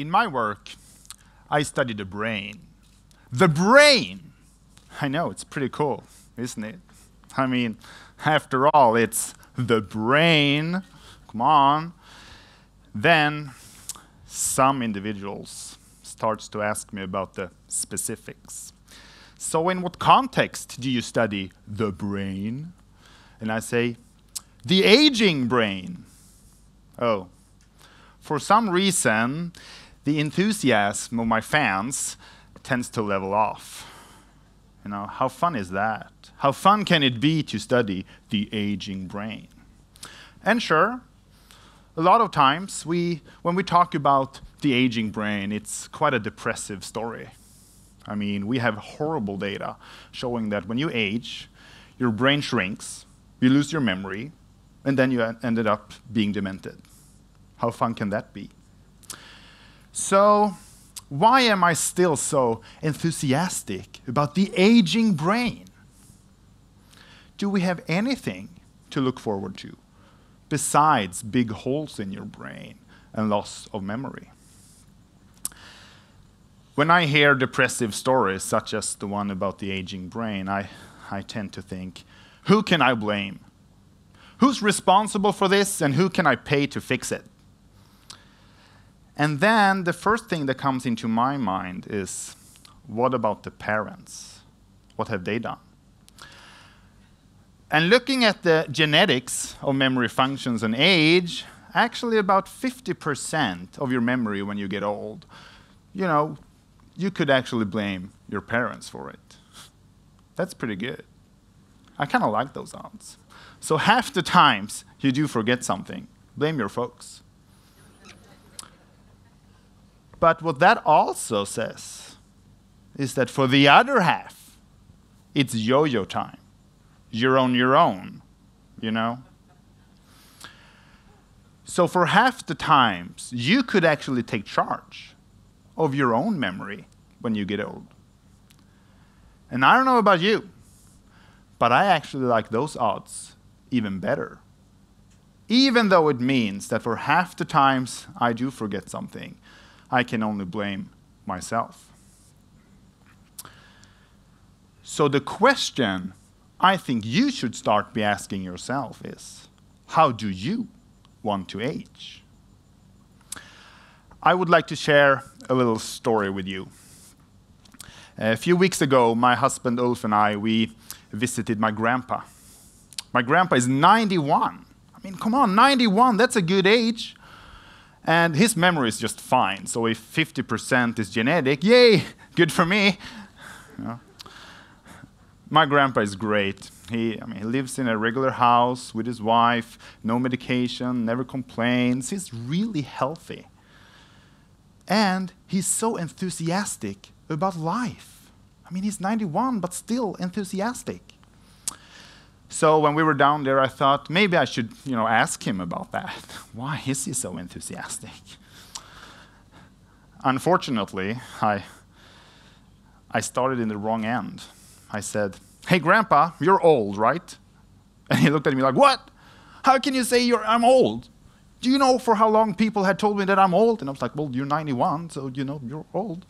In my work, I study the brain. The brain! I know, it's pretty cool, isn't it? I mean, after all, it's the brain. Come on. Then some individuals starts to ask me about the specifics. So in what context do you study the brain? And I say, the aging brain. Oh, for some reason, the enthusiasm of my fans tends to level off. You know, how fun is that? How fun can it be to study the aging brain? And sure, a lot of times, when we talk about the aging brain, it's quite a depressive story. I mean, we have horrible data showing that when you age, your brain shrinks, you lose your memory, and then you ended up being demented. How fun can that be? So, why am I still so enthusiastic about the aging brain? Do we have anything to look forward to besides big holes in your brain and loss of memory? When I hear depressive stories, such as the one about the aging brain, I tend to think, who can I blame? Who's responsible for this, and who can I pay to fix it? And then the first thing that comes into my mind is, what about the parents? What have they done? And looking at the genetics of memory functions and age, actually about 50% of your memory when you get old, you know, you could actually blame your parents for it. That's pretty good. I kind of like those odds. So half the times you do forget something, blame your folks. But what that also says is that for the other half, it's yo-yo time. You're on your own, you know? So for half the times, you could actually take charge of your own memory when you get old. And I don't know about you, but I actually like those odds even better. Even though it means that for half the times I do forget something, I can only blame myself. So the question I think you should start by asking yourself is, how do you want to age? I would like to share a little story with you. A few weeks ago, my husband Ulf and I, we visited my grandpa. My grandpa is 91. I mean, come on, 91, that's a good age. And his memory is just fine. So if 50% is genetic, yay, good for me. You know? My grandpa is great. He lives in a regular house with his wife, no medication, never complains. He's really healthy. And he's so enthusiastic about life. I mean, he's 91, but still enthusiastic. So when we were down there, I thought maybe I should, you know, ask him about that. Why is he so enthusiastic? Unfortunately, I started in the wrong end. I said, "Hey, Grandpa, you're old, right?" And he looked at me like, "What? How can you say I'm old? Do you know for how long people had told me that I'm old?" And I was like, "Well, you're 91, so you know you're old."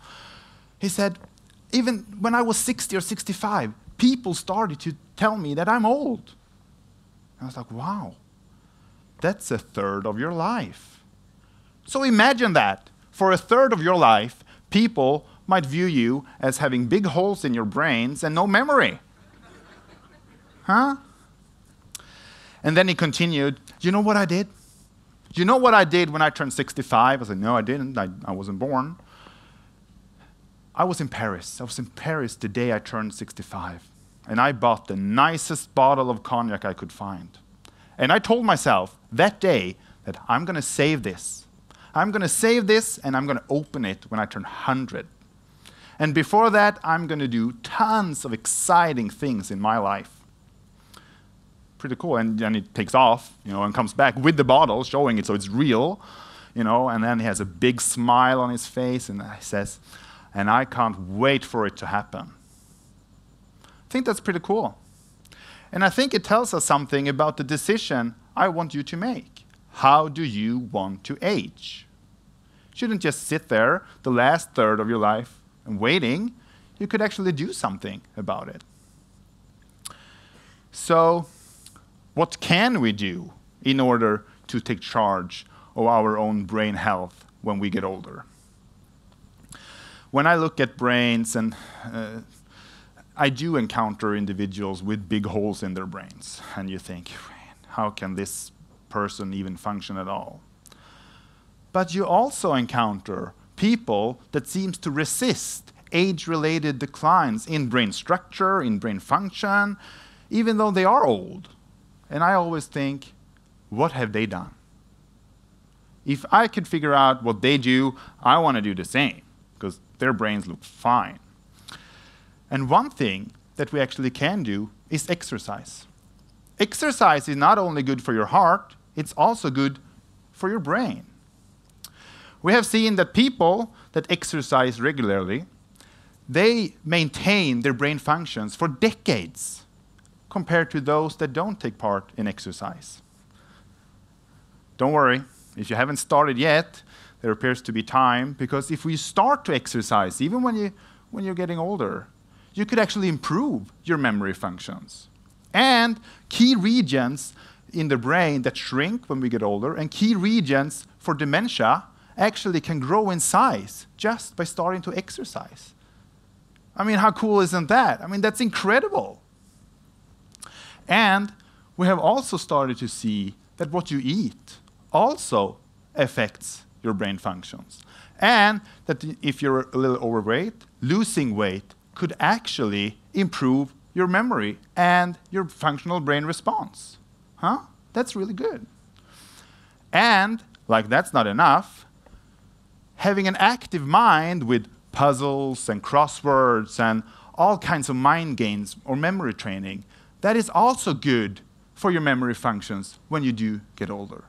He said, "Even when I was 60 or 65, people started to tell me that I'm old." And I was like, wow, that's a third of your life. So imagine that. For a third of your life, people might view you as having big holes in your brains and no memory. Huh? And then he continued, "You know what I did? You know what I did when I turned 65? I said, "No, I didn't. I wasn't born. I was in Paris. I was in Paris the day I turned 65. And I bought the nicest bottle of cognac I could find. And I told myself that day that I'm going to save this. I'm going to save this, and I'm going to open it when I turn 100. And before that, I'm going to do tons of exciting things in my life." Pretty cool. And then it takes off, you know, and comes back with the bottle, showing it so it's real, you know. And then he has a big smile on his face, and he says, "And I can't wait for it to happen." I think that's pretty cool. And I think it tells us something about the decision I want you to make. How do you want to age? shouldn't just sit there the last third of your life and waiting. You could actually do something about it. So what can we do in order to take charge of our own brain health when we get older? When I look at brains, and I do encounter individuals with big holes in their brains, and you think, how can this person even function at all? But you also encounter people that seems to resist age-related declines in brain structure, in brain function, even though they are old. And I always think, what have they done? If I could figure out what they do, I want to do the same, because their brains look fine. And one thing that we actually can do is exercise. Exercise is not only good for your heart, it's also good for your brain. We have seen that people that exercise regularly, they maintain their brain functions for decades compared to those that don't take part in exercise. Don't worry, if you haven't started yet, there appears to be time, because if we start to exercise, even when you're getting older, you could actually improve your memory functions. And key regions in the brain that shrink when we get older, and key regions for dementia, actually can grow in size just by starting to exercise. I mean, how cool isn't that? I mean, that's incredible. And we have also started to see that what you eat also affects your brain functions. And that if you're a little overweight, losing weight could actually improve your memory and your functional brain response. Huh? That's really good. And, like that's not enough, having an active mind with puzzles and crosswords and all kinds of mind games or memory training, that is also good for your memory functions when you do get older.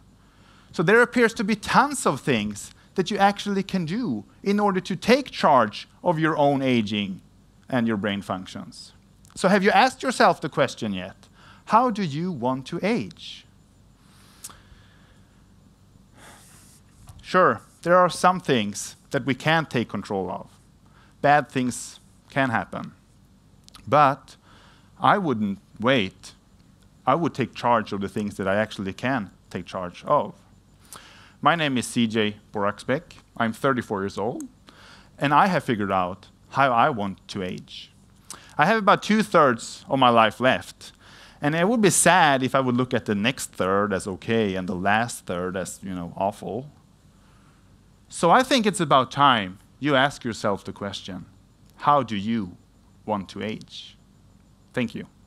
So there appears to be tons of things that you actually can do in order to take charge of your own aging and your brain functions. So have you asked yourself the question yet? How do you want to age? Sure. There are some things that we can't take control of. Bad things can happen. But I wouldn't wait. I would take charge of the things that I actually can take charge of. My name is CJ Boraxbekk. I'm 34 years old, and I have figured out how I want to age. I have about 2/3 of my life left, and it would be sad if I would look at the next third as okay and the last third as, you know, awful. So I think it's about time you ask yourself the question, how do you want to age? Thank you.